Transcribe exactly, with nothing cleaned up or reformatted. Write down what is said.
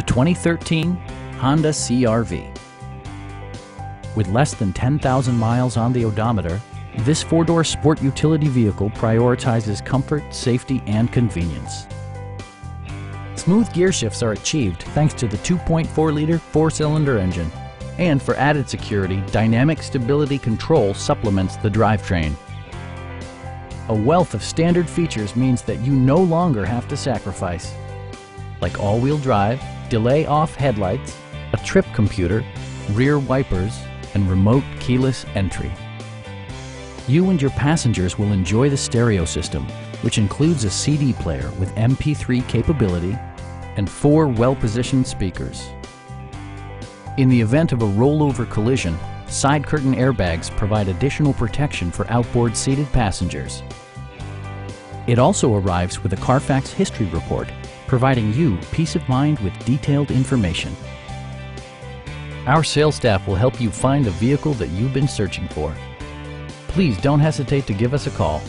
The twenty thirteen Honda C R V. With less than ten thousand miles on the odometer, this four-door sport utility vehicle prioritizes comfort, safety, and convenience. Smooth gear shifts are achieved thanks to the two point four liter four-cylinder engine. And for added security, dynamic stability control supplements the drivetrain. A wealth of standard features means that you no longer have to sacrifice, like all-wheel drive, delay-off headlights, a trip computer, rear wipers, and remote keyless entry. You and your passengers will enjoy the stereo system, which includes a C D player with M P three capability and four well-positioned speakers. In the event of a rollover collision, side curtain airbags provide additional protection for outboard seated passengers. It also arrives with a Carfax history report, providing you peace of mind with detailed information. Our sales staff will help you find the vehicle that you've been searching for. Please don't hesitate to give us a call.